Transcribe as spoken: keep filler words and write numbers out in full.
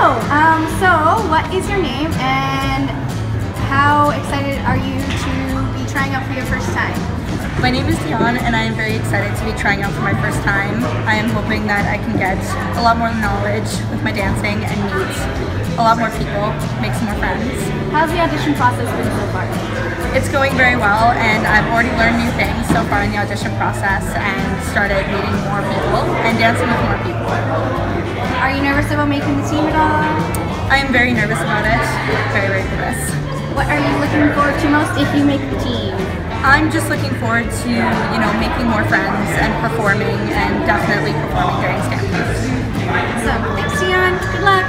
Hello! Um, so, what is your name and how excited are you to be trying out for your first time? My name is Dione and I am very excited to be trying out for my first time. I am hoping that I can get a lot more knowledge with my dancing and meet a lot more people, make some more friends. How's the audition process been so far? It's going very well and I've already learned new things so far in the audition process and started meeting more people and dancing with more people. Are you nervous about making the team at all? I am very nervous about it. Very, very nervous. What are you looking forward to most if you make the team? I'm just looking forward to, you know, making more friends and performing and definitely performing during stand-ups. So, thanks Dione. Good luck.